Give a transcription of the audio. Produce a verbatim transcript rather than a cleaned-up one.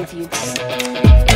with you.